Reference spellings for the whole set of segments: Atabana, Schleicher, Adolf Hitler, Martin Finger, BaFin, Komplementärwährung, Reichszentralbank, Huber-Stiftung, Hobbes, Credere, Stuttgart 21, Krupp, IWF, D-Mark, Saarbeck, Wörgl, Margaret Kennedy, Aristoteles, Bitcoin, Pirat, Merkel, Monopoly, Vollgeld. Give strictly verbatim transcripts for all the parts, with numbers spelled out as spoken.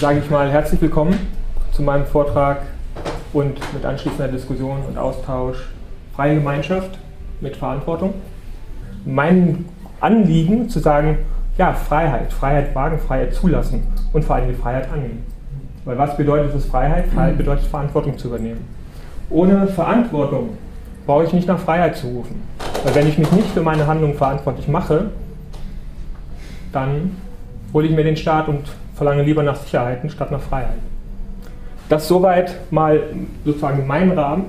sage ich mal herzlich willkommen zu meinem Vortrag und mit anschließender Diskussion und Austausch Freie Gemeinschaft mit Verantwortung. Mein Anliegen zu sagen, ja, Freiheit, Freiheit wagen, Freiheit zulassen und vor allem die Freiheit annehmen. Weil was bedeutet es Freiheit? Freiheit bedeutet Verantwortung zu übernehmen. Ohne Verantwortung brauche ich nicht nach Freiheit zu rufen. Weil wenn ich mich nicht für meine Handlung verantwortlich mache, dann hole ich mir den Staat und verlange lieber nach Sicherheiten statt nach Freiheit. Das soweit mal sozusagen mein Rahmen.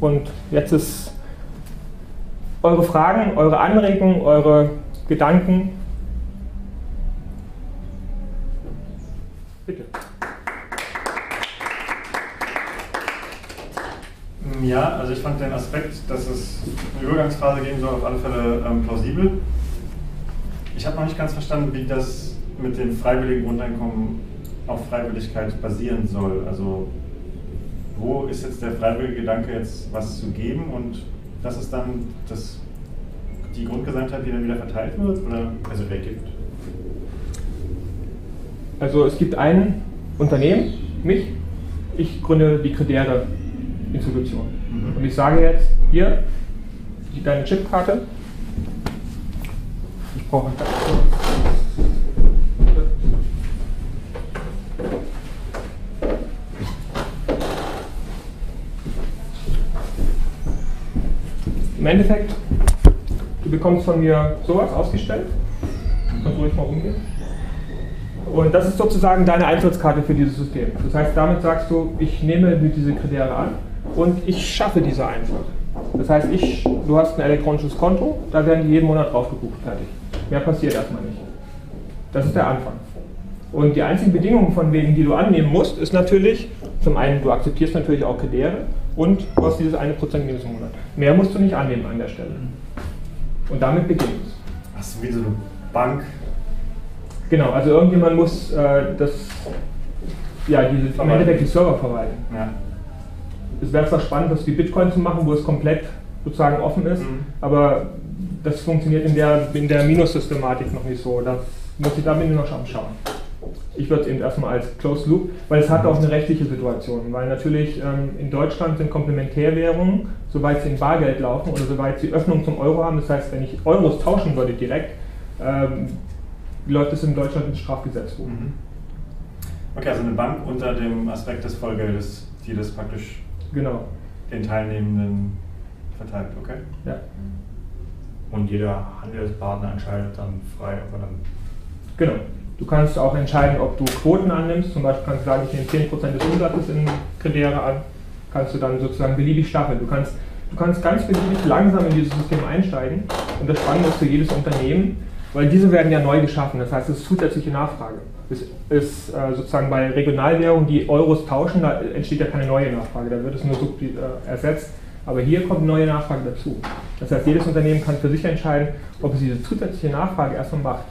Und jetzt ist eure Fragen, eure Anregungen, eure Gedanken. Bitte. Ja, also ich fand den Aspekt, dass es eine Übergangsphase geben soll, auf alle Fälle ähm, plausibel. Ich habe noch nicht ganz verstanden, wie das mit dem freiwilligen Grundeinkommen auf Freiwilligkeit basieren soll. Also wo ist jetzt der freiwillige Gedanke, jetzt was zu geben, und das ist dann das, die Grundgesamtheit, die dann wieder verteilt wird, oder also wer gibt? Also es gibt ein Unternehmen, mich, ich gründe die Credere Institution. Mhm. Und ich sage jetzt, hier, deine Chipkarte. Ich brauche eine Karte. Im Endeffekt, du bekommst von mir sowas ausgestellt. Kannst ruhig mal rumgehen. Und das ist sozusagen deine Eintrittskarte für dieses System. Das heißt, damit sagst du, ich nehme diese Kriterien an und ich schaffe diese Eintritt. Das heißt, ich, du hast ein elektronisches Konto, da werden die jeden Monat drauf gebucht, fertig. Mehr passiert erstmal nicht. Das ist der Anfang. Und die einzigen Bedingungen, von wegen, die du annehmen musst, ist natürlich, zum einen, du akzeptierst natürlich auch Kriterien und du hast dieses eine Prozent minus im Monat. Mehr musst du nicht annehmen an der Stelle. Und damit beginnt es. Ach so, wie so eine Bank. Genau, also irgendjemand muss äh, das, ja, diese, am Endeffekt die Server verwalten. Ja. Es wäre zwar spannend, das wie Bitcoin zu machen, wo es komplett sozusagen offen ist, mhm. aber das funktioniert in der, in der Minus-Systematik noch nicht so. Da muss ich da bin ich noch schauen. Ich würde es eben erstmal als Closed Loop, weil es hat auch eine rechtliche Situation, weil natürlich ähm, in Deutschland sind Komplementärwährungen, soweit sie in Bargeld laufen oder soweit sie Öffnung zum Euro haben, das heißt, wenn ich Euros tauschen würde direkt, ähm, läuft es in Deutschland ins Strafgesetzbuch. Mhm. Okay, also eine Bank unter dem Aspekt des Vollgeldes, die das praktisch genau. den Teilnehmenden verteilt, okay? Ja. Und jeder Handelspartner entscheidet dann frei, ob er dann... Genau. Du kannst auch entscheiden, ob du Quoten annimmst, zum Beispiel kannst du sagen, ich nehme zehn Prozent des Umsatzes in Credere an, kannst du dann sozusagen beliebig staffeln. Du kannst, du kannst ganz beliebig langsam in dieses System einsteigen und das Spannende ist für jedes Unternehmen, weil diese werden ja neu geschaffen, das heißt, es ist zusätzliche Nachfrage. Es ist äh, sozusagen bei Regionalwährungen, die Euros tauschen, da entsteht ja keine neue Nachfrage, da wird es nur so, äh, ersetzt. Aber hier kommt neue Nachfrage dazu. Das heißt, jedes Unternehmen kann für sich entscheiden, ob es diese zusätzliche Nachfrage erstmal macht.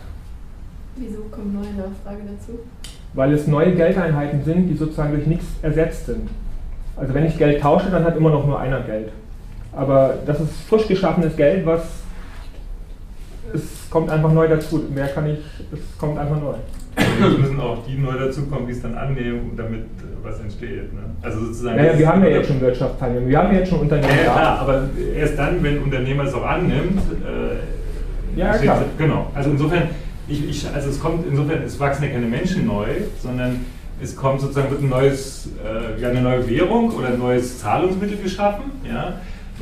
Wieso kommt neue Nachfrage dazu? Weil es neue Geldeinheiten sind, die sozusagen durch nichts ersetzt sind. Also wenn ich Geld tausche, dann hat immer noch nur einer Geld. Aber das ist frisch geschaffenes Geld, was es kommt einfach neu dazu. Mehr kann ich, es kommt einfach neu. Es müssen auch die neu dazukommen, die es dann annehmen, damit was entsteht. Ne? Also sozusagen. Naja, wir haben ja jetzt schon Wirtschaftsteilnehmer, wir haben ja jetzt schon Unternehmen. Ja, klar, aber erst dann, wenn ein Unternehmer es auch annimmt, äh, ja, klar. Es, genau. Also insofern, ich, ich, also es kommt insofern, es wachsen ja keine Menschen neu, sondern es kommt sozusagen wird ein neues, äh, eine neue Währung oder ein neues Zahlungsmittel geschaffen, ja,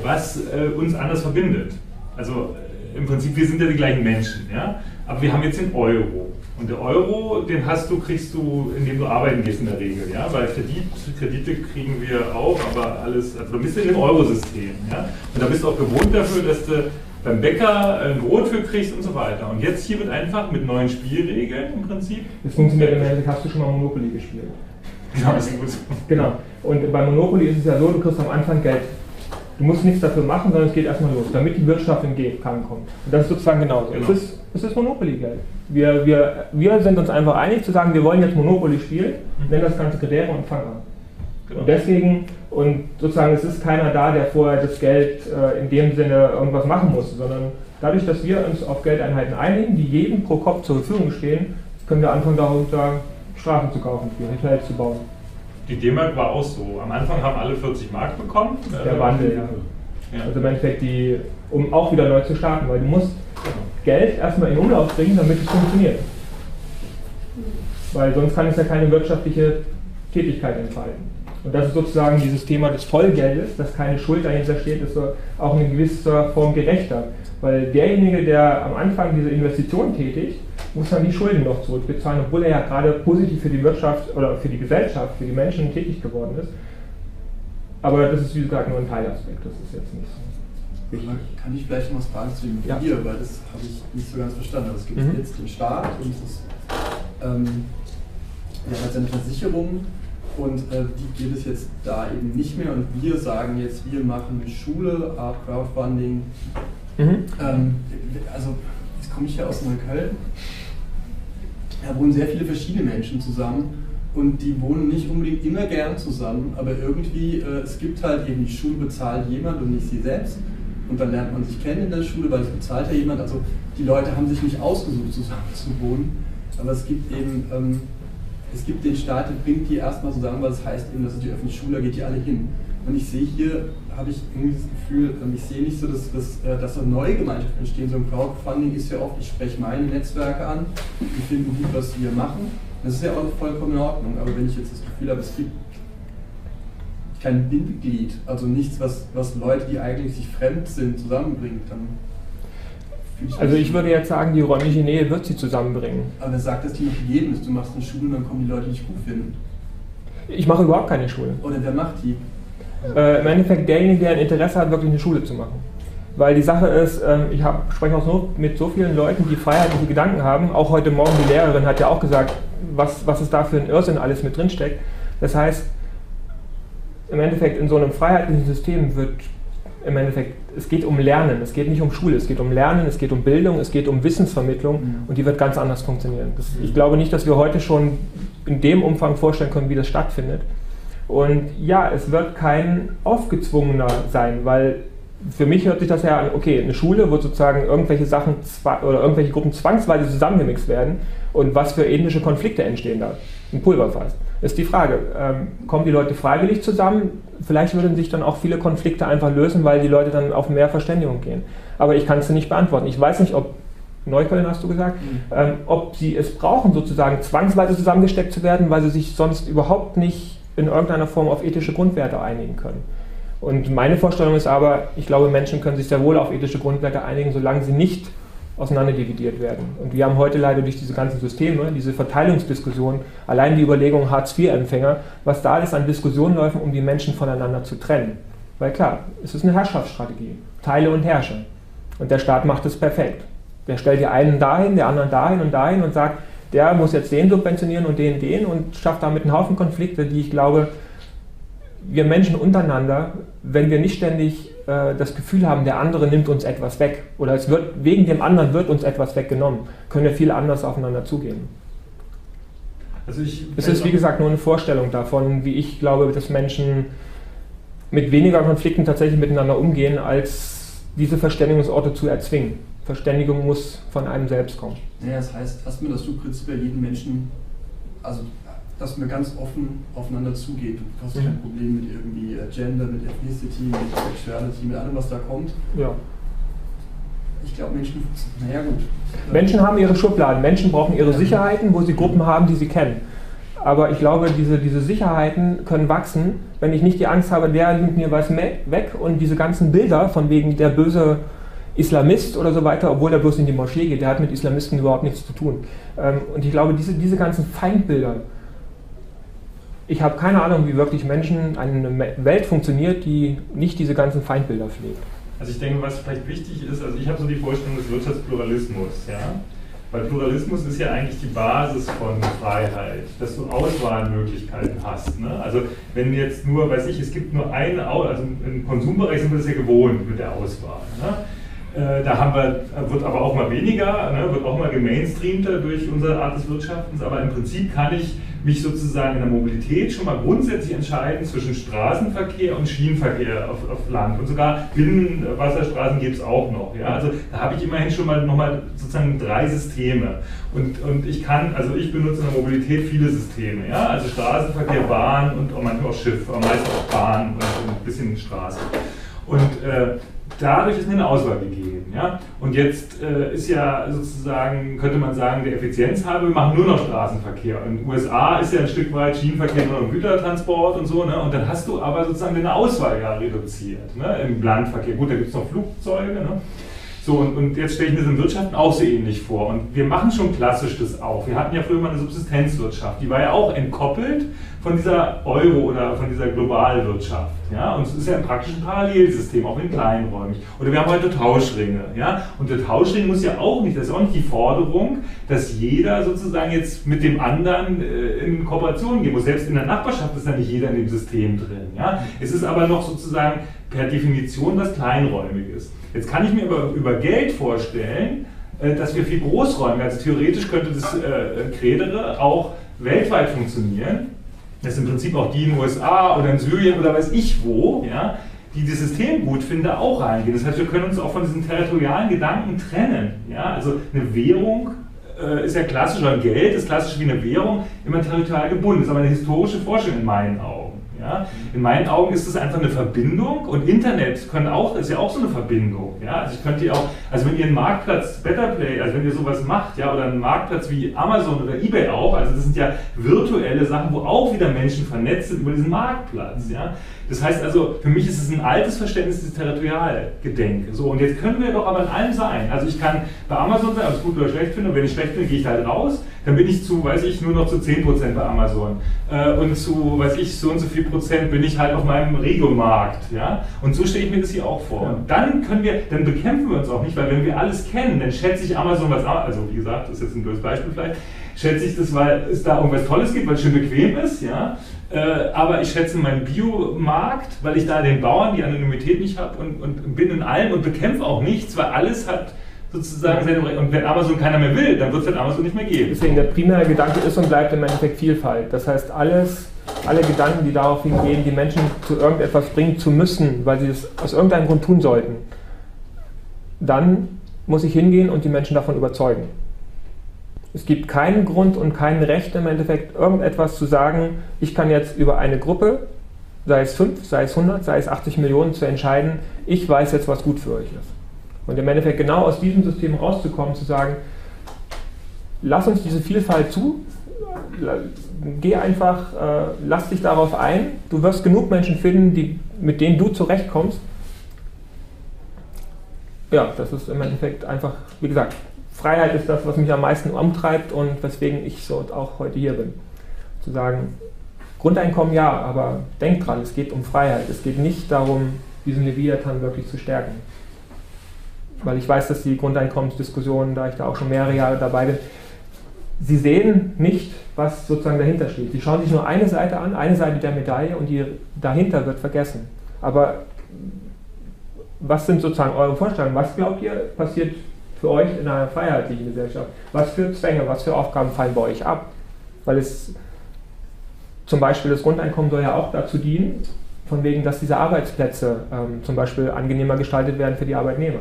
was äh, uns anders verbindet. Also im Prinzip, wir sind ja die gleichen Menschen, ja? Aber wir haben jetzt den Euro. Und der Euro, den hast du, kriegst du, indem du arbeiten gehst in der Regel, ja? Weil Kredit, Kredite kriegen wir auch, aber alles, also du bist ja in dem Eurosystem, ja? Und da bist du auch gewohnt dafür, dass du beim Bäcker ein Brot für kriegst und so weiter. Und jetzt hier wird einfach mit neuen Spielregeln im Prinzip... Das funktioniert, im hast du schon mal Monopoly gespielt. Genau, das ist gut. Genau. Und bei Monopoly ist es ja so, du kriegst am Anfang Geld. Du musst nichts dafür machen, sondern es geht erstmal los, damit die Wirtschaft in Gang kommt. Und das ist sozusagen genauso. Genau. Es ist, es ist Monopoly-Geld. Wir, wir, wir sind uns einfach einig zu sagen, wir wollen jetzt Monopoly spielen, nennen das ganze Credere und fangen an. Genau. Und deswegen, und sozusagen, es ist keiner da, der vorher das Geld äh, in dem Sinne irgendwas machen muss, sondern dadurch, dass wir uns auf Geldeinheiten einigen, die jedem pro Kopf zur Verfügung stehen, können wir anfangen, darum zu sagen, Strafen zu kaufen, für Rituell zu bauen. Die D-Mark war auch so. Am Anfang haben alle vierzig Mark bekommen. Der äh, Wandel, ja. ja. Also im Endeffekt, die, um auch wieder neu zu starten, weil du musst Geld erstmal in Umlauf bringen, damit es funktioniert. Weil sonst kann es ja keine wirtschaftliche Tätigkeit entfalten. Und das ist sozusagen dieses Thema des Vollgeldes, dass keine Schuld dahinter steht, ist auch in gewisser Form gerechter. Weil derjenige, der am Anfang diese Investition tätigt, muss dann die Schulden noch zurückbezahlen, obwohl er ja gerade positiv für die Wirtschaft oder für die Gesellschaft, für die Menschen tätig geworden ist. Aber das ist wie gesagt nur ein Teilaspekt, das ist jetzt nicht so wichtig. Kann ich vielleicht noch was fragen zu dem Papier, ja. weil das habe ich nicht so ganz verstanden. Also es gibt mhm. jetzt den Staat und das, ähm, der hat seine Versicherung und äh, die gibt es jetzt da eben nicht mehr und wir sagen jetzt, wir machen Schule, Art Crowdfunding. Mhm. Ähm, also jetzt komme ich ja aus Neukölln. Da wohnen sehr viele verschiedene Menschen zusammen und die wohnen nicht unbedingt immer gern zusammen, aber irgendwie, äh, es gibt halt eben, die Schule bezahlt jemand und nicht sie selbst und dann lernt man sich kennen in der Schule, weil es bezahlt ja jemand, also die Leute haben sich nicht ausgesucht zusammen zu wohnen, aber es gibt eben, ähm, es gibt den Staat, der bringt die erstmal zusammen, weil es heißt eben, dass es die öffentliche Schule, da geht die alle hin. Und ich sehe hier, habe ich irgendwie das Gefühl, ich sehe nicht so, dass, dass, dass so neue Gemeinschaften entstehen. So ein Crowdfunding ist ja oft, ich spreche meine Netzwerke an, wir finden gut, was wir machen. Das ist ja auch vollkommen in Ordnung. Aber wenn ich jetzt das Gefühl habe, es gibt kein Bindeglied, also nichts, was, was Leute, die eigentlich sich fremd sind, zusammenbringt, dann... Also ich würde jetzt sagen, die räumliche Nähe wird sie zusammenbringen. Aber wer sagt, dass die nicht gegeben ist? Du machst eine Schule und dann kommen die Leute, die dich gut finden. Ich mache überhaupt keine Schule. Oder wer macht die? Äh, Im Endeffekt derjenige, der ein Interesse hat, wirklich eine Schule zu machen. Weil die Sache ist, äh, ich hab, spreche auch so, mit so vielen Leuten, die freiheitliche Gedanken haben. Auch heute Morgen die Lehrerin hat ja auch gesagt, was, was es da für ein Irrsinn alles mit drin steckt. Das heißt, im Endeffekt in so einem freiheitlichen System wird... Im Endeffekt, es geht um Lernen, es geht nicht um Schule, es geht um Lernen, es geht um Bildung, es geht um Wissensvermittlung mhm. und die wird ganz anders funktionieren. Das, ich glaube nicht, dass wir heute schon in dem Umfang vorstellen können, wie das stattfindet. Und ja, es wird kein aufgezwungener sein, weil für mich hört sich das ja an, okay, eine Schule, wo sozusagen irgendwelche Sachen oder irgendwelche Gruppen zwangsweise zusammengemixt werden und was für ethnische Konflikte entstehen da, ein Pulverfass. Ist die Frage, ähm, kommen die Leute freiwillig zusammen? Vielleicht würden sich dann auch viele Konflikte einfach lösen, weil die Leute dann auf mehr Verständigung gehen. Aber ich kann es nicht beantworten. Ich weiß nicht, ob, Neukölln hast du gesagt, mhm. ähm, ob sie es brauchen, sozusagen zwangsweise zusammengesteckt zu werden, weil sie sich sonst überhaupt nicht in irgendeiner Form auf ethische Grundwerte einigen können. Und meine Vorstellung ist aber, ich glaube, Menschen können sich sehr wohl auf ethische Grundwerte einigen, solange sie nicht auseinanderdividiert werden. Und wir haben heute leider durch diese ganzen Systeme, diese Verteilungsdiskussion, allein die Überlegung Hartz vier Empfänger, was da alles an Diskussionen läuft, um die Menschen voneinander zu trennen. Weil klar, es ist eine Herrschaftsstrategie. Teile und herrsche. Und der Staat macht es perfekt. Der stellt die einen dahin, der anderen dahin und dahin und sagt, der muss jetzt den subventionieren und den, den und schafft damit einen Haufen Konflikte, die ich glaube, wir Menschen untereinander, wenn wir nicht ständig das Gefühl haben, der andere nimmt uns etwas weg oder es wird, wegen dem anderen wird uns etwas weggenommen, können wir viel anders aufeinander zugehen. Also ich, es ist wie gesagt nur eine Vorstellung davon, wie ich glaube, dass Menschen mit weniger Konflikten tatsächlich miteinander umgehen, als diese Verständigungsorte zu erzwingen. Verständigung muss von einem selbst kommen. Ja, das heißt erstmal, dass du prinzipiell jeden Menschen, also dass man ganz offen aufeinander zugeht. Du hast kein Problem mit irgendwie Gender, mit Ethnicity, mit Sexuality, mit allem, was da kommt. Ja. Ich glaube, Menschen funktionieren. Naja, gut. Menschen haben ihre Schubladen, Menschen brauchen ihre Sicherheiten, wo sie Gruppen haben, die sie kennen. Aber ich glaube, diese, diese Sicherheiten können wachsen, wenn ich nicht die Angst habe, der nimmt mir was weg und diese ganzen Bilder von wegen der böse Islamist oder so weiter, obwohl er bloß in die Moschee geht, der hat mit Islamisten überhaupt nichts zu tun. Und ich glaube, diese, diese ganzen Feindbilder, ich habe keine Ahnung, wie wirklich Menschen, eine Welt funktioniert, die nicht diese ganzen Feindbilder pflegt. Also ich denke, was vielleicht wichtig ist, also ich habe so die Vorstellung des Wirtschaftspluralismus, ja? Weil Pluralismus ist ja eigentlich die Basis von Freiheit, dass du Auswahlmöglichkeiten hast, ne? Also wenn jetzt nur, weiß ich, es gibt nur einen, also im Konsumbereich sind wir das ja gewohnt mit der Auswahl, ne? Äh, da haben wir, wird aber auch mal weniger, ne, wird auch mal gemainstreamter durch unsere Art des Wirtschaftens, aber im Prinzip kann ich mich sozusagen in der Mobilität schon mal grundsätzlich entscheiden zwischen Straßenverkehr und Schienenverkehr auf, auf Land. Und sogar Binnenwasserstraßen gibt es auch noch. Ja? Also da habe ich immerhin schon mal nochmal sozusagen drei Systeme. Und, und ich kann, also ich benutze in der Mobilität viele Systeme. Ja? Also Straßenverkehr, Bahn und auch manchmal auch Schiff, aber meist auch Bahn und ein bisschen Straße. Und äh, dadurch ist mir eine Auswahl gegeben. Ja? Und jetzt äh, ist ja sozusagen, könnte man sagen, der Effizienz halber, wir machen nur noch Straßenverkehr. In den U S A ist ja ein Stück weit Schienenverkehr nur noch Gütertransport und so. Ne? Und dann hast du aber sozusagen deine Auswahl ja reduziert, ne? Im Landverkehr. Gut, da gibt es noch Flugzeuge. Ne? So, und, und jetzt stelle ich mir das in Wirtschaften auch so ähnlich vor. Und wir machen schon klassisch das auch. Wir hatten ja früher mal eine Subsistenzwirtschaft. Die war ja auch entkoppelt von dieser Euro- oder von dieser Globalwirtschaft. Ja? Und es ist ja ein praktisches Parallelsystem, auch in kleinräumig. Oder wir haben heute Tauschringe. Ja? Und der Tauschring muss ja auch nicht, das ist auch nicht die Forderung, dass jeder sozusagen jetzt mit dem anderen in Kooperation gehen muss. Selbst in der Nachbarschaft ist ja nicht jeder in dem System drin. Ja? Es ist aber noch sozusagen per Definition was Kleinräumiges. Jetzt kann ich mir über, über Geld vorstellen, äh, dass wir viel großräumen. Also theoretisch könnte das äh, Credere auch weltweit funktionieren. Das sind im Prinzip auch die in den U S A oder in Syrien oder weiß ich wo, ja, die das System gut finden, da auch reingehen. Das heißt, wir können uns auch von diesen territorialen Gedanken trennen. Ja? Also eine Währung äh, ist ja klassisch, oder Geld ist klassisch wie eine Währung, immer territorial gebunden. Das ist aber eine historische Vorstellung in meinen Augen. Ja, in meinen Augen ist es einfach eine Verbindung, und Internet können auch, ist ja auch so eine Verbindung. Ja, also ich könnte ja auch, also wenn ihr einen Marktplatz Better Play, also wenn ihr sowas macht, ja, oder einen Marktplatz wie Amazon oder eBay auch, also das sind ja virtuelle Sachen, wo auch wieder Menschen vernetzt sind über diesen Marktplatz. Ja. Das heißt also, für mich ist es ein altes Verständnis des Territorialgedenkens. So, und jetzt können wir doch aber in allem sein. Also ich kann bei Amazon sein, ob ich es gut oder schlecht finde, und wenn ich schlecht finde, gehe ich halt raus. Dann bin ich zu, weiß ich, nur noch zu zehn Prozent bei Amazon. Äh, und zu, weiß ich, so und so viel Prozent bin ich halt auf meinem Regomarkt. Ja? Und so stelle ich mir das hier auch vor. Ja. Und dann können wir, dann bekämpfen wir uns auch nicht, weil wenn wir alles kennen, dann schätze ich Amazon, was, also wie gesagt, das ist jetzt ein blödes Beispiel vielleicht, schätze ich das, weil es da irgendwas Tolles gibt, weil es schön bequem ist, ja? Äh, aber ich schätze meinen Biomarkt, weil ich da den Bauern die Anonymität nicht habe und, und bin in allem und bekämpfe auch nichts, weil alles hat sozusagen, und wenn Amazon keiner mehr will, dann wird es halt Amazon nicht mehr geben. Deswegen, der primäre Gedanke ist und bleibt im Endeffekt Vielfalt. Das heißt, alles, alle Gedanken, die darauf hingehen, die Menschen zu irgendetwas bringen zu müssen, weil sie es aus irgendeinem Grund tun sollten, dann muss ich hingehen und die Menschen davon überzeugen. Es gibt keinen Grund und kein Recht im Endeffekt, irgendetwas zu sagen, ich kann jetzt über eine Gruppe, sei es fünf, sei es hundert, sei es achtzig Millionen, zu entscheiden, ich weiß jetzt, was gut für euch ist. Und im Endeffekt genau aus diesem System rauszukommen, zu sagen, lass uns diese Vielfalt zu, geh einfach, äh, lass dich darauf ein, du wirst genug Menschen finden, die, mit denen du zurechtkommst. Ja, das ist im Endeffekt einfach, wie gesagt, Freiheit ist das, was mich am meisten umtreibt und weswegen ich so auch heute hier bin. Zu sagen, Grundeinkommen ja, aber denk dran, es geht um Freiheit. Es geht nicht darum, diesen Leviathan wirklich zu stärken. Weil ich weiß, dass die Grundeinkommensdiskussionen, da ich da auch schon mehrere Jahre dabei bin, sie sehen nicht, was sozusagen dahinter steht. Sie schauen sich nur eine Seite an, eine Seite der Medaille, und die dahinter wird vergessen. Aber was sind sozusagen eure Vorstellungen? Was glaubt ihr, passiert für euch in einer freiheitlichen Gesellschaft? Was für Zwänge, was für Aufgaben fallen bei euch ab? Weil es zum Beispiel das Grundeinkommen soll ja auch dazu dienen, von wegen, dass diese Arbeitsplätze ähm, zum Beispiel angenehmer gestaltet werden für die Arbeitnehmer.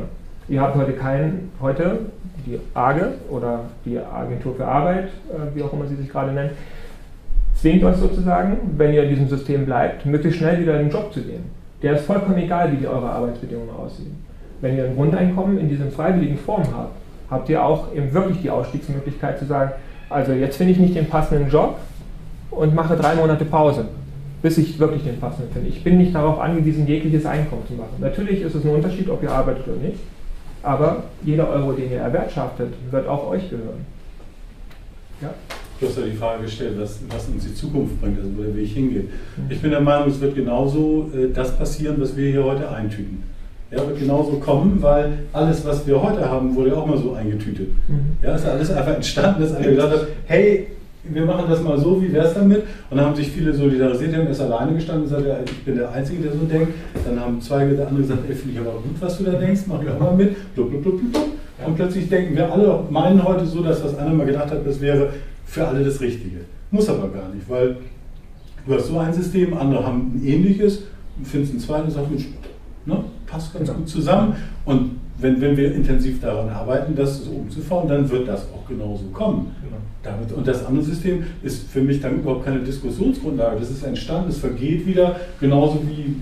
Ihr habt heute keinen, heute die A G E oder die Agentur für Arbeit, äh, wie auch immer sie sich gerade nennt, zwingt euch sozusagen, wenn ihr in diesem System bleibt, möglichst schnell wieder in den Job zu gehen. Der ist vollkommen egal, wie die eure Arbeitsbedingungen aussehen. Wenn ihr ein Grundeinkommen in diesen freiwilligen Formen habt, habt ihr auch eben wirklich die Ausstiegsmöglichkeit zu sagen, also jetzt finde ich nicht den passenden Job und mache drei Monate Pause, bis ich wirklich den passenden finde. Ich bin nicht darauf angewiesen, jegliches Einkommen zu machen. Natürlich ist es ein Unterschied, ob ihr arbeitet oder nicht, aber jeder Euro, den ihr erwirtschaftet, wird auch euch gehören. Ja? Du hast ja die Frage gestellt, was, was uns die Zukunft bringt, also wo der Weg hingeht. Ich bin der Meinung, es wird genauso äh, das passieren, was wir hier heute eintüten. Ja, wird genauso kommen, weil alles, was wir heute haben, wurde auch mal so eingetütet. Mhm. Ja, ist alles einfach entstanden, dass einer gesagt hat, hey, wir machen das mal so, wie wäre es damit? Und dann haben sich viele solidarisiert, die haben erst alleine gestanden und gesagt, ich bin der Einzige, der so denkt. Dann haben zwei andere gesagt, ey, finde ich aber gut, was du da denkst, mach ich auch mal mit. Blub, blub, blub, blub. Und plötzlich denken wir alle, meinen heute so, dass das einer mal gedacht hat, das wäre für alle das Richtige. Muss aber gar nicht, weil du hast so ein System, andere haben ein ähnliches, und findest ein zweites und sagst, ne, passt ganz gut zusammen. Und Wenn, wenn wir intensiv daran arbeiten, das so umzufahren, dann wird das auch genauso kommen. Genau. Damit, und das andere System ist für mich dann überhaupt keine Diskussionsgrundlage. Das ist entstanden, es vergeht wieder, genauso wie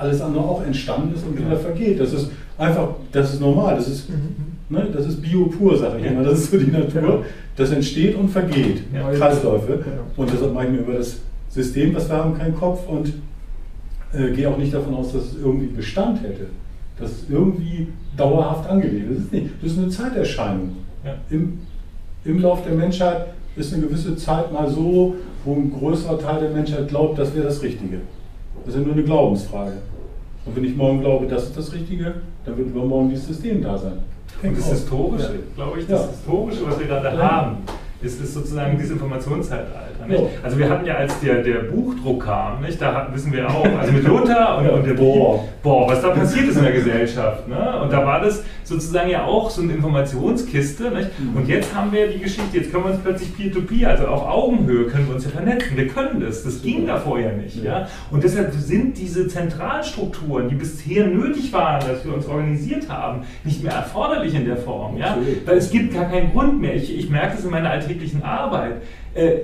alles andere auch entstanden ist und genau. wieder vergeht. Das ist einfach, das ist normal, das ist, mhm. ne, das ist Bio pur, sage ich immer, das ist so die Natur. Das entsteht und vergeht, ja. Kreisläufe. Genau. Und deshalb mache ich mir über das System, was wir haben, keinen Kopf und äh, gehe auch nicht davon aus, dass es irgendwie Bestand hätte. Das ist irgendwie dauerhaft angelegt. Das ist, nicht, das ist eine Zeiterscheinung. Ja. Im, Im Lauf der Menschheit ist eine gewisse Zeit mal so, wo ein größerer Teil der Menschheit glaubt, das wäre das Richtige. Das ist ja nur eine Glaubensfrage. Und wenn ich morgen glaube, das ist das Richtige, dann wird übermorgen dieses System da sein. Und das Historische, ja. glaube ich, das ja. Historische, was wir gerade ja. haben, ist, ist sozusagen dieses Informationszeitalter. Nicht? Oh. Also wir hatten ja, als der, der Buchdruck kam, nicht? Da hatten, wissen wir auch, also mit Luther und, ja, und der boah. boah, was da passiert ist in der Gesellschaft. Ne? Und da war das sozusagen ja auch so eine Informationskiste. Nicht? Und jetzt haben wir die Geschichte, jetzt können wir uns plötzlich peer-to-peer, also auf Augenhöhe können wir uns ja vernetzen. Wir können das, das ging da vorher nicht. Ja? Und deshalb sind diese Zentralstrukturen, die bisher nötig waren, dass wir uns organisiert haben, nicht mehr erforderlich in der Form. Ja? Weil es gibt gar keinen Grund mehr. Ich, ich merke das in meiner Alltäglichkeit. täglichen Arbeit.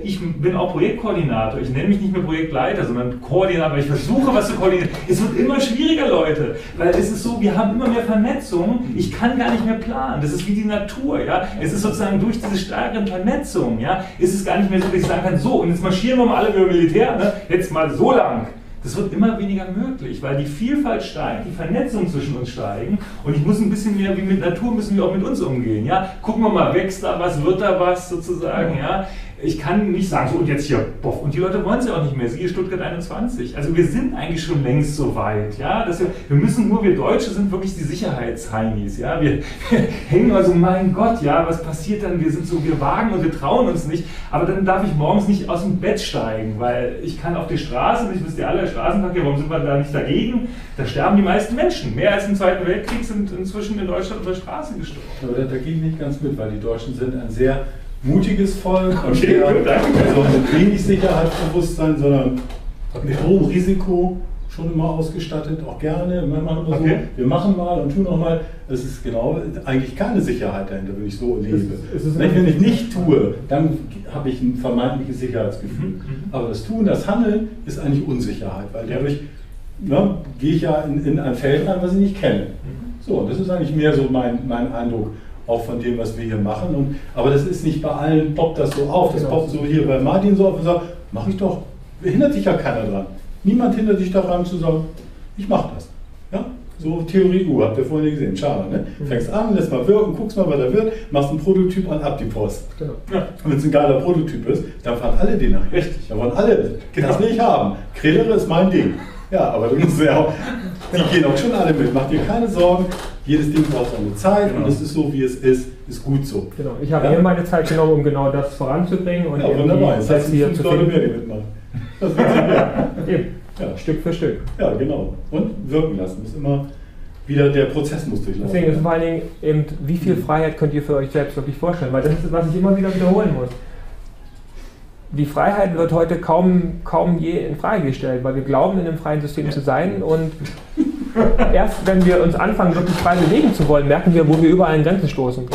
Ich bin auch Projektkoordinator, ich nenne mich nicht mehr Projektleiter, sondern Koordinator, ich versuche was zu koordinieren. Es wird immer schwieriger, Leute, weil es ist so, wir haben immer mehr Vernetzung, ich kann gar nicht mehr planen, das ist wie die Natur, ja. Es ist sozusagen durch diese starken Vernetzungen, ja, ist es gar nicht mehr so, dass ich sagen kann, so, und jetzt marschieren wir mal alle über Militär, ne? Jetzt mal so lang. Das wird immer weniger möglich, weil die Vielfalt steigt, die Vernetzung zwischen uns steigen und ich muss ein bisschen mehr, wie mit Natur müssen wir auch mit uns umgehen, ja, gucken wir mal, wächst da was, wird da was sozusagen, ja, ich kann nicht sagen, so und jetzt hier, boff, und die Leute wollen es ja auch nicht mehr, siehe Stuttgart einundzwanzig, also wir sind eigentlich schon längst so weit, ja, dass wir, wir müssen nur, wir Deutsche sind wirklich die Sicherheitsheinis, ja, wir, wir hängen also, mein Gott, ja, was passiert dann, wir sind so, wir wagen und wir trauen uns nicht, aber dann darf ich morgens nicht aus dem Bett steigen, weil ich kann auf die Straße, ich wisst ihr alle, Straßenverkehr, warum sind wir da nicht dagegen? Da sterben die meisten Menschen. Mehr als im Zweiten Weltkrieg sind inzwischen in Deutschland auf der Straße gestorben. Aber da ging nicht ganz mit, weil die Deutschen sind ein sehr mutiges Volk und okay, also mit wenig Sicherheitsbewusstsein, sondern mit hohem Risiko schon immer ausgestattet, auch gerne. Wir machen, immer okay. so, wir machen mal und tun auch mal. Es ist genau eigentlich keine Sicherheit dahinter, wenn ich so lebe. Es ist, es ist wenn ich nicht tue, dann habe ich ein vermeintliches Sicherheitsgefühl. Mhm. Aber das Tun, das Handeln ist eigentlich Unsicherheit, weil dadurch ne, gehe ich ja in, in ein Feld rein, was ich nicht kenne. Mhm. So, das ist eigentlich mehr so mein, mein Eindruck, auch von dem, was wir hier machen. Und, aber das ist nicht bei allen, poppt das so auf. Das genau. poppt so hier bei Martin so auf und sagt, mach ich doch, hindert sich ja keiner dran. Niemand hindert sich daran zu sagen, ich mache das. Ja? So Theorie U, habt ihr vorhin gesehen, schade. Ne? Mhm. Fängst an, lässt mal wirken, guckst mal, was da wird, machst einen Prototyp an, ab die Post. Genau. Ja. Und wenn es ein geiler Prototyp ist, dann fahren alle den nachher. Richtig. Da wollen alle genau. das nicht haben. Credere ist mein Ding. Ja, aber du musst ja auch, die gehen auch schon alle mit, mach dir keine Sorgen. Jedes Ding braucht seine Zeit genau. und es ist so, wie es ist, ist gut so. Genau. Ich habe ja. mir meine Zeit genommen, um genau das voranzubringen. Und ja, wunderbar. Jetzt hast du fünf Leute mehr, die mitmachen. Das ja. Eben. Ja. Stück für Stück. Ja, genau. Und wirken lassen. Das ist immer wieder der Prozess muss durchlaufen. Deswegen ist vor allen Dingen, eben, wie viel Freiheit könnt ihr für euch selbst wirklich vorstellen? Weil das ist, was ich immer wieder wiederholen muss. Die Freiheit wird heute kaum, kaum je in Frage gestellt, weil wir glauben, in einem freien System ja. zu sein. Und erst wenn wir uns anfangen, wirklich frei bewegen zu wollen, merken wir, wo wir überall an Grenzen stoßen.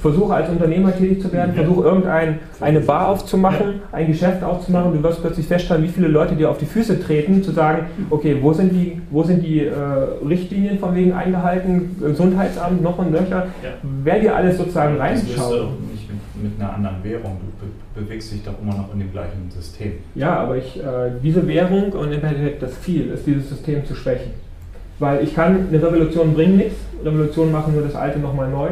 Versuche als Unternehmer tätig zu werden, versuche irgendeine Bar aufzumachen, ein Geschäft aufzumachen, du wirst plötzlich feststellen, wie viele Leute dir auf die Füße treten, zu sagen, okay, wo sind die, wo sind die äh, Richtlinien von wegen eingehalten, Gesundheitsamt, noch und nöcher, ja. wer dir alles sozusagen reinschaut. Also nicht mit, mit einer anderen Währung, du be bewegst dich doch immer noch in dem gleichen System. Ja, aber ich, äh, diese Währung und im Endeffekt das Ziel ist, dieses System zu schwächen. Weil ich kann, eine Revolution bringt nichts, Revolutionen machen nur das Alte nochmal neu.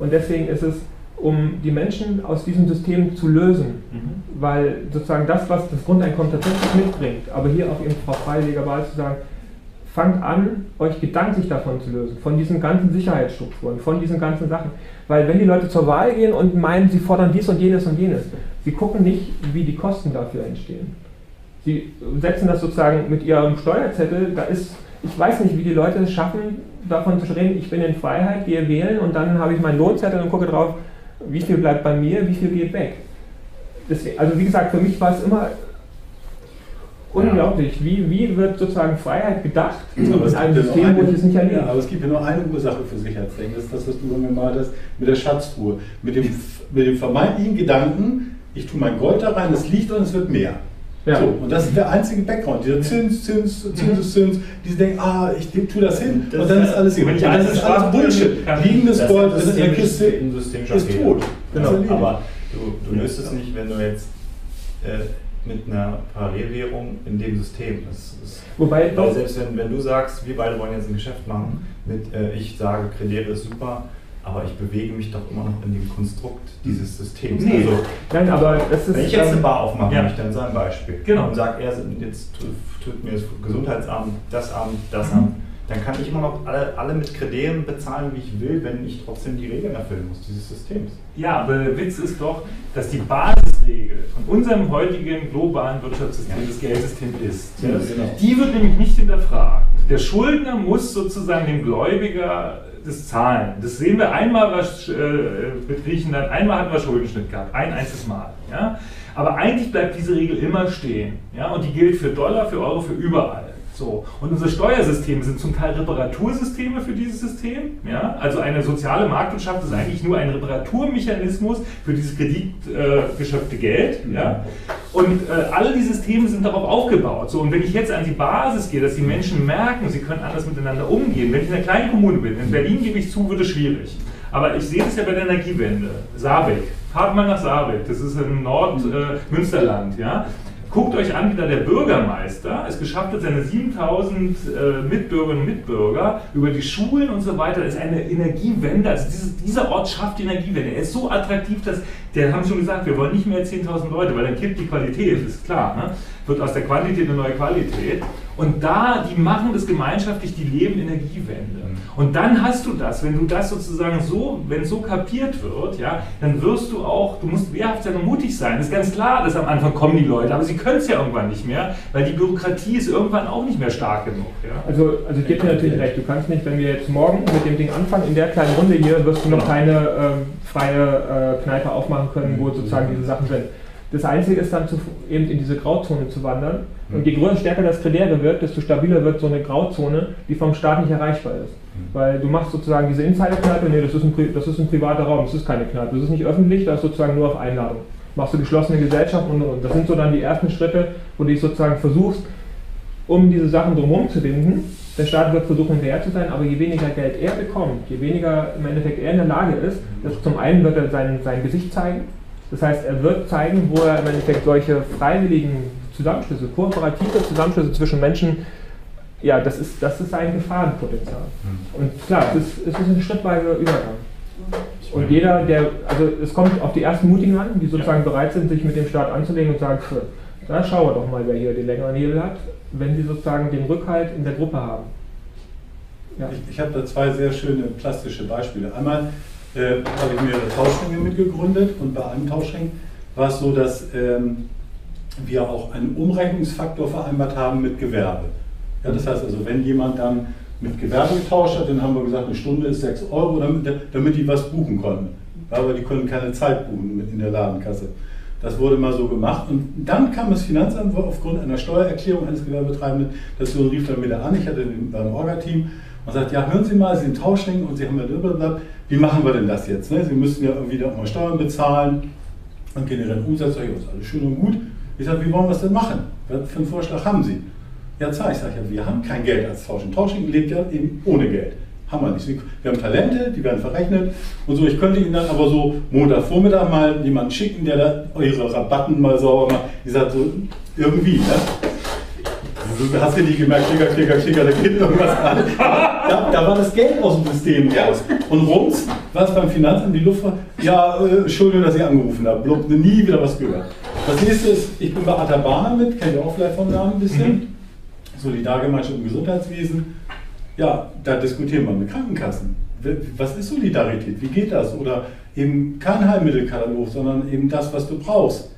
Und deswegen ist es, um die Menschen aus diesem System zu lösen. Mhm. Weil sozusagen das, was das Grundeinkommen tatsächlich mitbringt, aber hier auf eben Frau Freileger Wahl zu sagen, fangt an, euch gedanklich davon zu lösen, von diesen ganzen Sicherheitsstrukturen, von diesen ganzen Sachen. Weil wenn die Leute zur Wahl gehen und meinen, sie fordern dies und jenes und jenes, Sie gucken nicht, wie die Kosten dafür entstehen. Sie setzen das sozusagen mit ihrem Steuerzettel, da ist, ich weiß nicht, wie die Leute es schaffen, davon zu reden, ich bin in Freiheit, gehe wählen und dann habe ich meinen Lohnzettel und gucke drauf, wie viel bleibt bei mir, wie viel geht weg. Deswegen, also wie gesagt, für mich war es immer unglaublich, ja. wie, wie wird sozusagen Freiheit gedacht in einem System, wo ich es nicht erlebe. Ja, aber es gibt ja nur eine Ursache für Sicherheitsdenken, das ist das, was du gemalt hast, mit der Schatztruhe, mit dem, mit dem vermeintlichen Gedanken, ich tue mein Gold da rein, es liegt und es wird mehr. Ja. So, und das ist der einzige Background, dieser Zins, Zins, Zins, Zins, die denken, ah, ich tue das hin das und dann ist alles hier. Ja, das ist alles Bullshit. Liegendes Gold, das ist in der Kiste, ist tot. Genau. Aber du, du löst es nicht, wenn du jetzt äh, mit einer Parallelwährung in dem System ist. Wobei doch. Selbst wenn, wenn du sagst, wir beide wollen jetzt ein Geschäft machen, mit, äh, ich sage, Credere ist super, aber ich bewege mich doch immer noch in dem Konstrukt dieses Systems. Nee. Also, Nein, aber das ist, wenn ich jetzt eine Bar aufmache, ja. möchte dann sein Beispiel genau. und sage, er jetzt tut mir das Gesundheitsamt, das Amt, das Amt, mhm. dann kann ich immer noch alle, alle mit Krediten bezahlen, wie ich will, wenn ich trotzdem die Regeln erfüllen muss, dieses Systems. Ja, aber der Witz ist doch, dass die Basisregel von unserem heutigen globalen Wirtschaftssystem ja. das Geldsystem ist. Ja, das genau. Die wird nämlich nicht hinterfragt. Der Schuldner muss sozusagen dem Gläubiger das zahlen. Das sehen wir einmal was, äh, mit Griechenland, einmal hatten wir Schuldenschnitt gehabt, ein einziges Mal. Ja? Aber eigentlich bleibt diese Regel immer stehen. Ja? Und die gilt für Dollar, für Euro, für überall. So. Und unsere Steuersysteme sind zum Teil Reparatursysteme für dieses System. Ja? Also eine soziale Marktwirtschaft ist eigentlich nur ein Reparaturmechanismus für dieses kreditgeschöpfte äh, Geld. Ja? Und äh, alle die Systeme sind darauf aufgebaut. So. Und wenn ich jetzt an die Basis gehe, dass die Menschen merken, sie können anders miteinander umgehen. Wenn ich in einer kleinen Kommune bin, in Berlin gebe ich zu, wird es schwierig. Aber ich sehe das ja bei der Energiewende. Saarbeck. Fahrt mal nach Saarbeck. Das ist im Nordmünsterland. Äh, ja? Guckt euch an, wie da der Bürgermeister es geschafft hat, seine siebentausend äh, Mitbürgerinnen und Mitbürger über die Schulen und so weiter, das ist eine Energiewende, also dieses, dieser Ort schafft die Energiewende. Er ist so attraktiv, dass, der haben schon gesagt, wir wollen nicht mehr zehntausend Leute, weil dann kippt die Qualität, ist klar, ne? Wird aus der Quantität eine neue Qualität. Und da, die machen das gemeinschaftlich, die leben Energiewende. Und dann hast du das, wenn du das sozusagen so, wenn so kapiert wird, ja, dann wirst du auch, du musst wehrhaft sein und mutig sein. Das ist ganz klar, dass am Anfang kommen die Leute, aber sie können es ja irgendwann nicht mehr, weil die Bürokratie ist irgendwann auch nicht mehr stark genug. Ja. Also, also ich gebe dir natürlich recht, du kannst nicht, wenn wir jetzt morgen mit dem Ding anfangen, in der kleinen Runde hier, wirst du noch keine ähm, freie äh, Kneipe aufmachen können, wo sozusagen diese Sachen sind. Das Einzige ist dann, zu, eben in diese Grauzone zu wandern. Und je größer, stärker das Credere wird, desto stabiler wird so eine Grauzone, die vom Staat nicht erreichbar ist. Weil du machst sozusagen diese Insider-Kneipe, nee, das ist, ein, das ist ein privater Raum, das ist keine Kneipe, das ist nicht öffentlich, das ist sozusagen nur auf Einladung. Machst du geschlossene Gesellschaft und, und. Das sind so dann die ersten Schritte, wo du dich sozusagen versuchst, um diese Sachen drumherum zu binden. Der Staat wird versuchen, wert zu sein, aber je weniger Geld er bekommt, je weniger im Endeffekt er in der Lage ist, dass zum einen wird er sein, sein Gesicht zeigen, das heißt, er wird zeigen, wo er im Endeffekt solche freiwilligen Zusammenschlüsse, kooperative Zusammenschlüsse zwischen Menschen, ja, das ist, das ist ein Gefahrenpotenzial. Und klar, es ist, es ist ein schrittweiser Übergang. Und jeder, der, also es kommt auf die ersten Mutigen an, die sozusagen bereit sind, sich mit dem Staat anzulegen und sagen, na, schauen wir doch mal, wer hier den längeren Hebel hat, wenn sie sozusagen den Rückhalt in der Gruppe haben. Ja. Ich, ich habe da zwei sehr schöne plastische Beispiele. Einmal Äh, habe ich mir Tauschringe mitgegründet und bei einem Tauschring war es so, dass ähm, wir auch einen Umrechnungsfaktor vereinbart haben mit Gewerbe. Ja, das heißt also, wenn jemand dann mit Gewerbe getauscht hat, dann haben wir gesagt, eine Stunde ist sechs Euro, damit, damit die was buchen konnten. Ja, aber die können keine Zeit buchen in der Ladenkasse. Das wurde mal so gemacht und dann kam das Finanzamt aufgrund einer Steuererklärung eines Gewerbetreibenden, das rief dann wieder an, ich hatte den beim Orga-Team. Man sagt, ja, hören Sie mal, Sie sind Tauschling und Sie haben ja blablabla. Wie machen wir denn das jetzt? Ne? Sie müssen ja irgendwie da mal Steuern bezahlen und generell Umsatz. Sag ich, ist alles schön und gut. Ich sage, wie wollen wir es denn machen? Was für einen Vorschlag haben Sie? Ja, zeig, ich sage, ja, wir haben kein Geld als Tauschling. Tauschling lebt ja eben ohne Geld. Haben wir nicht. Wir haben Talente, die werden verrechnet und so. Ich könnte Ihnen dann aber so Montagvormittag mal jemanden schicken, der da eure Rabatten mal sauber macht. Ich sage so, irgendwie, ne? Du hast ja nicht gemerkt, klicker, klicker, klicker, da geht irgendwas an. Da, da war das Geld aus dem System raus. Und rums war es beim Finanzamt die Luft, war, ja, äh, Entschuldigung, dass ich angerufen habe. Blub, nie wieder was gehört. Das nächste ist, ich bin bei Atabana mit, kennt ihr auch vielleicht vom Namen ein bisschen. Mhm. Solidargemeinschaft im Gesundheitswesen. Ja, da diskutieren wir mit Krankenkassen. Was ist Solidarität? Wie geht das? Oder eben kein Heilmittelkatalog, sondern eben das, was du brauchst.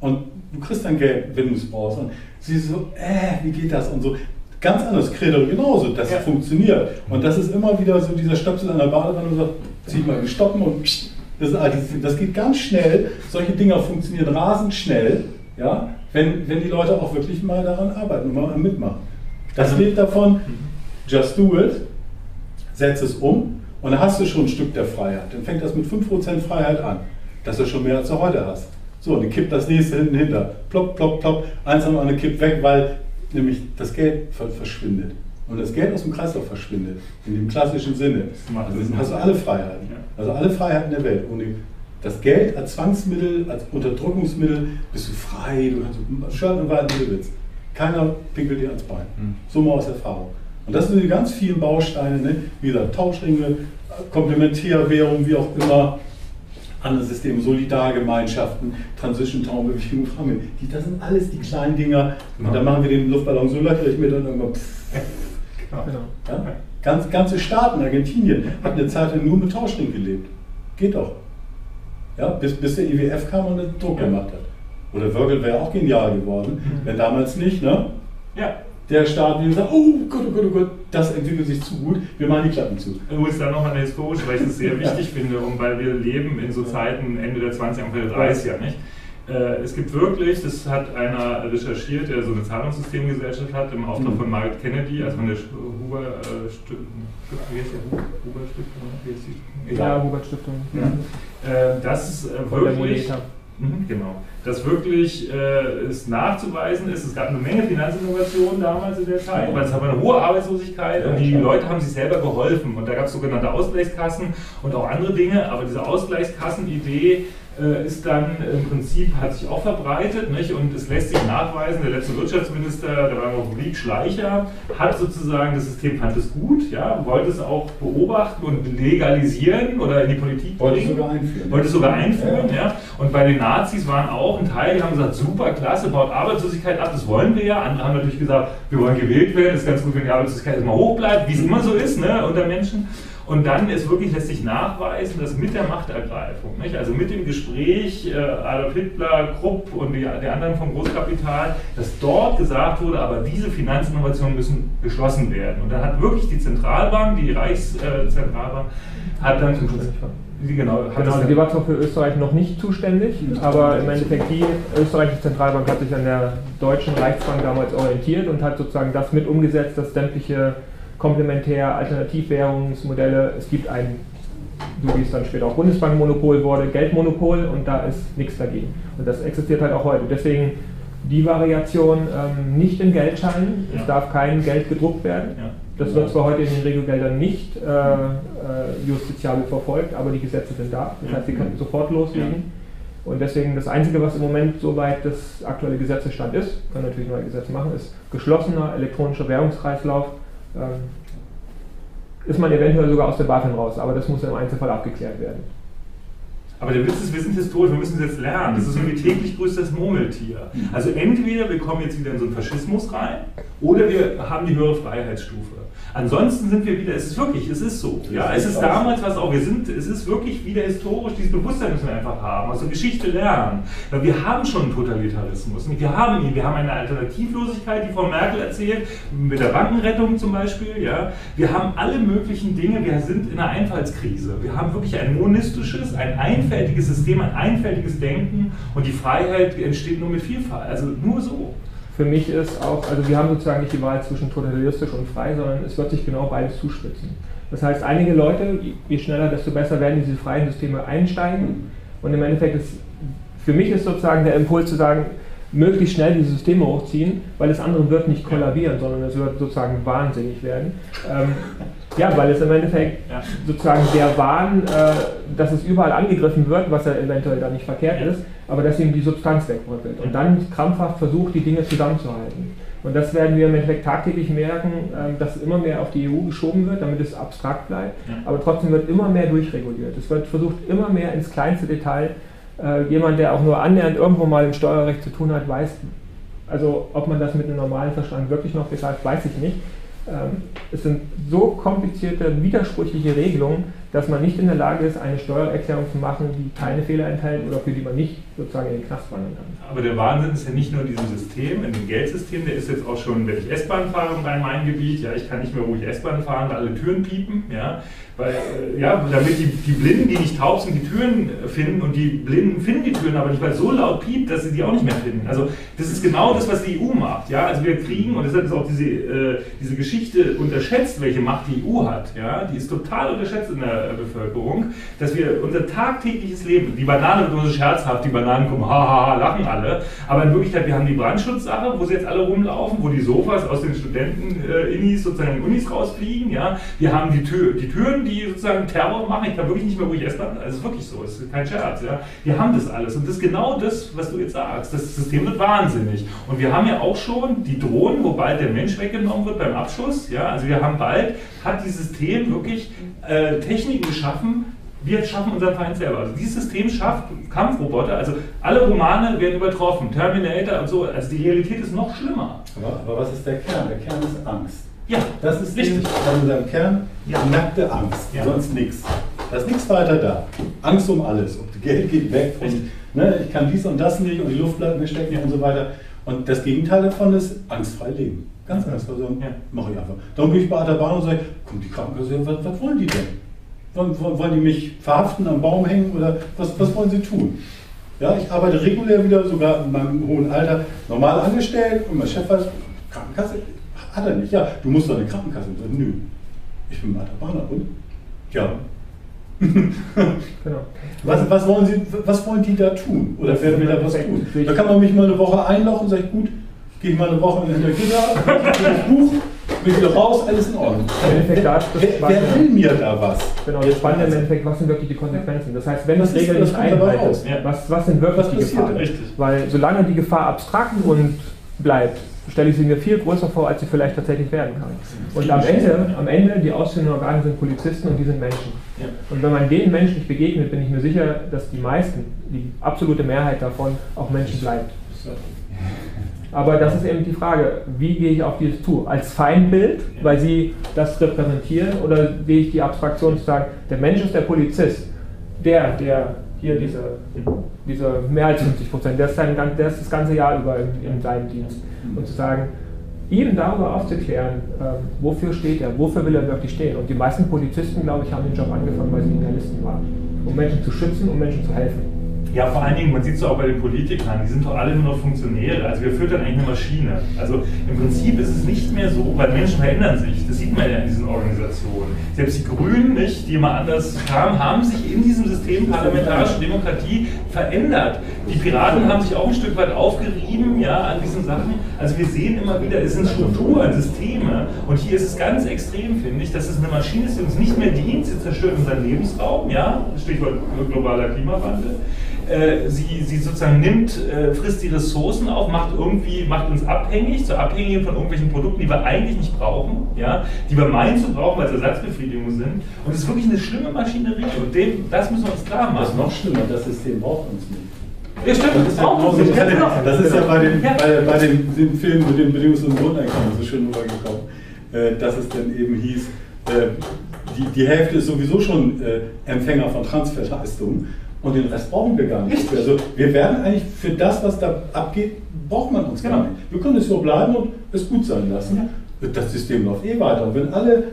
Und du kriegst dein Geld, wenn du es brauchst. Und sie so, äh, wie geht das? Und so. Ganz anders, Credere genauso, das ja. funktioniert. Und das ist immer wieder so dieser Stöpsel an der Badewanne, und sagt, zieh mal die Stoppen und pssst. Das, das geht ganz schnell. Solche Dinger funktionieren rasend schnell, ja, wenn, wenn die Leute auch wirklich mal daran arbeiten und mal mitmachen. Das lebt davon, just do it, setz es um und dann hast du schon ein Stück der Freiheit. Dann fängt das mit fünf Prozent Freiheit an, dass du schon mehr als du heute hast. So, und dann kippt das nächste hinten hinter. Plopp, plopp, plopp, eins am anderen kippt weg, weil nämlich das Geld verschwindet. Und das Geld aus dem Kreislauf verschwindet, in dem klassischen Sinne. Also dann hast du alle Freiheiten. Also alle Freiheiten der Welt. Und das Geld als Zwangsmittel, als Unterdrückungsmittel, bist du frei, du kannst Schönen und Weiten, wie du willst. Keiner pinkelt dir ans Bein. So mal aus Erfahrung. Und das sind die ganz vielen Bausteine, ne? Wie gesagt, Tauschringe, Komplementärwährung, wie auch immer, andere Systeme, Solidargemeinschaften, Transition-Town-Bewegung, das sind alles die kleinen Dinger. Genau. Und dann machen wir den Luftballon so löchrig mit und irgendwann pff. Genau. Ja? Ganz, ganze Staaten, Argentinien, hat eine Zeit lang nur mit Tauschring gelebt. Geht doch. Ja? Bis, bis der I W F kam und einen Druck gemacht hat. Oder Wörgl wäre auch genial geworden, mhm. wenn damals nicht, ne? Ja. Der Staat, wie gesagt, oh Gott, oh Gott, oh Gott, das entwickelt sich zu gut, wir machen die Klappen zu. Du bist da nochmal historisch, weil ich das sehr wichtig finde, und weil wir leben in so Zeiten Ende der zwanziger, Anfang der dreißiger, nicht? Es gibt wirklich, das hat einer recherchiert, der so eine Zahlungssystemgesellschaft hat, im Auftrag von Margaret Kennedy, also von der Huber-Stiftung, äh, ja, Huber-Stiftung, ja. Das ist wirklich, genau, dass wirklich äh, es nachzuweisen ist, es gab eine Menge Finanzinnovationen damals in der Zeit, weil es aber eine hohe Arbeitslosigkeit und die Leute haben sich selber geholfen und da gab es sogenannte Ausgleichskassen und auch andere Dinge, aber diese Ausgleichskassenidee äh, ist dann im Prinzip, hat sich auch verbreitet, nicht? Und es lässt sich nachweisen, der letzte Wirtschaftsminister der Republik, Schleicher, hat sozusagen das System, fand es gut, ja, wollte es auch beobachten und legalisieren oder in die Politik bringen, wollte es sogar einführen, wollte es sogar einführen ja. Ja. Und bei den Nazis waren auch ein Teil, die haben gesagt, super, klasse, baut Arbeitslosigkeit ab, das wollen wir ja. Andere haben natürlich gesagt, wir wollen gewählt werden, ist ganz gut, wenn die Arbeitslosigkeit immer hoch bleibt, wie es immer so ist, ne, unter Menschen. Und dann ist wirklich, lässt sich nachweisen, dass mit der Machtergreifung, nicht? Also mit dem Gespräch äh, Adolf Hitler, Krupp und die, die anderen vom Großkapital, dass dort gesagt wurde, aber diese Finanzinnovationen müssen geschlossen werden. Und dann hat wirklich die Zentralbank, die Reichszentralbank, äh, hat dann... Genau, genau, die war zwar für Österreich noch nicht zuständig, aber im Endeffekt die österreichische Zentralbank hat sich an der deutschen Reichsbank damals orientiert und hat sozusagen das mit umgesetzt, dass sämtliche Komplementär-, Alternativwährungsmodelle, es gibt ein, so wie es dann später auch Bundesbankmonopol wurde, Geldmonopol, und da ist nichts dagegen. Und das existiert halt auch heute. Deswegen die Variation ähm, nicht in Geldscheinen, ja. Es darf kein Geld gedruckt werden. Ja. Das wird zwar heute in den Regelgeldern nicht äh, justiziabel verfolgt, aber die Gesetze sind da. Das heißt, sie können sofort loslegen. Und deswegen das Einzige, was im Moment soweit das aktuelle Gesetzesstand ist, können natürlich neue Gesetze machen, ist geschlossener elektronischer Währungskreislauf. Ähm, ist man eventuell sogar aus der BaFin raus, aber das muss im Einzelfall abgeklärt werden. Aber der Witz ist, wir sind historisch, wir müssen es jetzt lernen. Das ist so wie täglich grüßt das Murmeltier. Also entweder wir kommen jetzt wieder in so einen Faschismus rein, oder wir haben die höhere Freiheitsstufe. Ansonsten sind wir wieder, es ist wirklich, es ist so. Ja, es ist damals was auch, wir sind, es ist wirklich wieder historisch, dieses Bewusstsein müssen wir einfach haben, also Geschichte lernen. Weil wir haben schon einen Totalitarismus, wir haben ihn, wir haben eine Alternativlosigkeit, die Frau Merkel erzählt, mit der Bankenrettung zum Beispiel. Ja. Wir haben alle möglichen Dinge, wir sind in einer Einfallskrise. Wir haben wirklich ein monistisches, ein einfaches, ein einfältiges System, ein einfältiges Denken, und die Freiheit entsteht nur mit Vielfalt, also nur so. Für mich ist auch, also wir haben sozusagen nicht die Wahl zwischen totalitaristisch und frei, sondern es wird sich genau beides zuspitzen. Das heißt, einige Leute, je schneller, desto besser werden diese freien Systeme einsteigen, und im Endeffekt ist, für mich ist sozusagen der Impuls zu sagen, möglichst schnell diese Systeme hochziehen, weil das andere wird nicht kollabieren, sondern es wird sozusagen wahnsinnig werden. Ähm, ja, weil es im Endeffekt ja. sozusagen der Wahn, äh, dass es überall angegriffen wird, was ja eventuell dann nicht verkehrt ja. ist, aber dass eben die Substanz wegrüttelt und dann krampfhaft versucht, die Dinge zusammenzuhalten. Und das werden wir im Endeffekt tagtäglich merken, äh, dass immer mehr auf die E U geschoben wird, damit es abstrakt bleibt, ja. aber trotzdem wird immer mehr durchreguliert. Es wird versucht, immer mehr ins kleinste Detail. Jemand, der auch nur annähernd irgendwo mal im Steuerrecht zu tun hat, weiß, also ob man das mit einem normalen Verstand wirklich noch begreift, weiß ich nicht. Es sind so komplizierte, widersprüchliche Regelungen, dass man nicht in der Lage ist, eine Steuererklärung zu machen, die keine Fehler enthält oder für die man nicht sozusagen in den Knast wandern kann. Aber der Wahnsinn ist ja nicht nur in diesem System, in dem Geldsystem, der ist jetzt auch schon, wenn ich S-Bahn fahre im Rhein-Main-Gebiet, ja, ich kann nicht mehr ruhig S-Bahn fahren, weil alle Türen piepen, ja, weil, ja, damit die, die Blinden, die nicht taub sind, die Türen finden, und die Blinden finden die Türen aber nicht, weil es so laut piept, dass sie die auch nicht mehr finden. Also das ist genau das, was die E U macht, ja, also wir kriegen, und deshalb ist auch diese, äh, diese Geschichte unterschätzt, welche Macht die E U hat, ja, die ist total unterschätzt in der Bevölkerung, dass wir unser tagtägliches Leben, die Bananen wird nur so scherzhaft, die Bananen kommen, hahaha, lachen alle, aber in Wirklichkeit, wir haben die Brandschutzsache, wo sie jetzt alle rumlaufen, wo die Sofas aus den Studenten-Innis, sozusagen in Unis rausfliegen, ja, wir haben die, Tür, die Türen, die sozusagen Terror machen, ich kann wirklich nicht mehr ruhig essen, also ist wirklich so, es ist kein Scherz, ja, wir haben das alles, und das ist genau das, was du jetzt sagst, das System wird wahnsinnig, und wir haben ja auch schon die Drohnen, wo bald der Mensch weggenommen wird beim Abschuss, ja, also wir haben bald, hat dieses System wirklich äh, technisch geschaffen, wir schaffen unseren Feind selber. Also dieses System schafft Kampfroboter, also alle Romane werden übertroffen, Terminator und so, also die Realität ist noch schlimmer. Aber, aber was ist der Kern? Der Kern ist Angst. Ja, das ist richtig. An unserem Kern ja. nackte Angst, ja. sonst nichts. Da ist nichts weiter da. Angst um alles, und Geld geht weg, und, ne, ich kann dies und das nicht, und die Luft bleibt mir stecken und so weiter. Und das Gegenteil davon ist angstfrei leben. Ganz angstfrei, also, ja. mache ich einfach. Dann gehe ich bei Atabana und sage, komm, die Krankenkasse, was, was wollen die denn? Wollen die mich verhaften, am Baum hängen, oder was, was wollen sie tun? Ja, ich arbeite regulär wieder, sogar in meinem hohen Alter, normal angestellt, und mein Chef weiß, Krankenkasse hat er nicht. Ja, du musst doch eine Krankenkasse. Und sagt, nö, ich bin Atabana, und? Ja. Genau. was, was, wollen sie, was wollen die da tun? Oder werden wir da was tun? Da kann man mich mal eine Woche einlochen und sagt, gut, gehe ich mal eine Woche in der Kita, ein Buch, bin wieder raus, alles in Ordnung. Wer, wer, wer will mir da was? Genau, das Spannende im Endeffekt, was sind wirklich die Konsequenzen? Das heißt, wenn das Regeln nicht einhalten, was, was sind wirklich was die Gefahren? Weil solange die Gefahr abstrakt und bleibt, stelle ich sie mir viel größer vor, als sie vielleicht tatsächlich werden kann. Und am Ende, am Ende die ausführenden Organe sind Polizisten, und die sind Menschen. Ja. Und wenn man denen menschlich begegnet, bin ich mir sicher, dass die meisten, die absolute Mehrheit davon, auch Menschen bleibt. Aber das ist eben die Frage, wie gehe ich auf dieses zu? Als Feindbild, weil sie das repräsentieren, oder sehe ich die Abstraktion zu sagen, der Mensch ist der Polizist, der, der hier diese, diese mehr als fünfzig Prozent, der ist, sein, der ist das ganze Jahr über in, in seinem Dienst. Und zu sagen, ihm darüber aufzuklären, ähm, wofür steht er, wofür will er wirklich stehen. Und die meisten Polizisten, glaube ich, haben den Job angefangen, weil sie Idealisten waren, um Menschen zu schützen, um Menschen zu helfen. Ja, vor allen Dingen, man sieht es auch bei den Politikern, die sind doch alle nur noch Funktionäre, also wir füttern eigentlich eine Maschine. Also im Prinzip ist es nicht mehr so, weil Menschen verändern sich, das sieht man ja in diesen Organisationen. Selbst die Grünen, nicht, die immer anders kamen, haben sich in diesem System parlamentarische Demokratie verändert. Die Piraten haben sich auch ein Stück weit aufgerieben, ja, an diesen Sachen. Also wir sehen immer wieder, es sind Strukturen, Systeme, und hier ist es ganz extrem, finde ich, dass es eine Maschine ist, die uns nicht mehr dient, sie zerstört unseren Lebensraum, ja, Stichwort globaler Klimawandel. Sie, sie sozusagen nimmt, frisst die Ressourcen auf, macht irgendwie, macht uns abhängig, zu Abhängigen von irgendwelchen Produkten, die wir eigentlich nicht brauchen, ja, die wir meinen zu brauchen, weil es Ersatzbefriedigungen sind. Und es ist wirklich eine schlimme Maschinerie, und dem, das müssen wir uns klar machen. Das ist noch schlimmer, das System braucht uns nicht. Ja, stimmt, das, das, auch nicht. Das, das ist ja bei dem, ja. bei, bei dem, dem Film mit dem bedingungslosen Grundeinkommen so schön rübergekommen, dass es dann eben hieß, die, die Hälfte ist sowieso schon Empfänger von Transferleistungen. Und den Rest brauchen wir gar nicht. Richtig. Also wir werden eigentlich für das, was da abgeht, braucht man uns genau. gar nicht. Wir können es so bleiben und es gut sein lassen. Ja. Das System läuft eh weiter. Und wenn alle,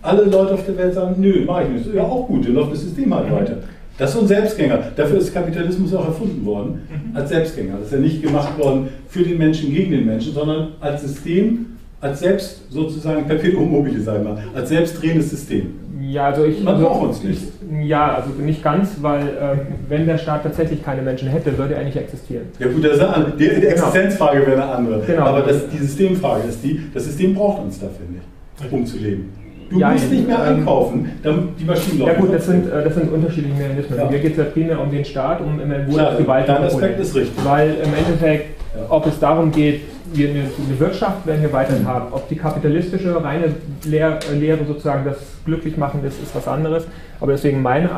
alle Leute auf der Welt sagen, nö, mache ich nicht, ist ja auch gut, dann läuft das System halt mhm. weiter. Das ist so ein Selbstgänger. Dafür ist Kapitalismus auch erfunden worden, mhm. als Selbstgänger. Das ist ja nicht gemacht worden für den Menschen, gegen den Menschen, sondern als System, als selbst sozusagen Perpetuum mobile, sagen wir mal, als selbstdrehendes System. Ja, also ich, man braucht uns nicht. Ja, also nicht ganz, weil ähm, wenn der Staat tatsächlich keine Menschen hätte, würde er nicht existieren. Ja gut, das ist eine andere. Die, die Existenzfrage genau. wäre eine andere. Genau. Aber das, die Systemfrage ist die, das System braucht uns dafür nicht, um zu leben. Du ja, musst nicht mehr ähm, einkaufen, damit die Maschinen laufen. Ja gut, das sind, das sind unterschiedliche Mechanismen. Ja. Hier geht es ja primär um den Staat, um im Endeffekt Gewalt zu Aspekt ist richtig. Weil im Endeffekt, ja. ob es darum geht, wir eine, eine Wirtschaft werden wir weiterhin haben. Ob die kapitalistische reine Lehre, Lehre sozusagen das Glücklichmachen ist, ist was anderes. Aber deswegen mein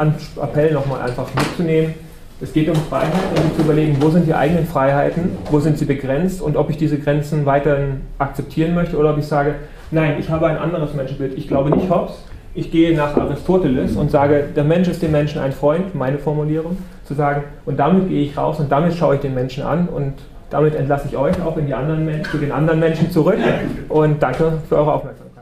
Appell nochmal einfach mitzunehmen. Es geht um Freiheit, und zu überlegen, wo sind die eigenen Freiheiten, wo sind sie begrenzt, und ob ich diese Grenzen weiterhin akzeptieren möchte oder ob ich sage, nein, ich habe ein anderes Menschenbild. Ich glaube nicht Hobbes, ich gehe nach Aristoteles und sage, der Mensch ist dem Menschen ein Freund, meine Formulierung, zu sagen, und damit gehe ich raus und damit schaue ich den Menschen an und damit entlasse ich euch auch in die anderen Menschen, zu den anderen Menschen zurück und danke für eure Aufmerksamkeit.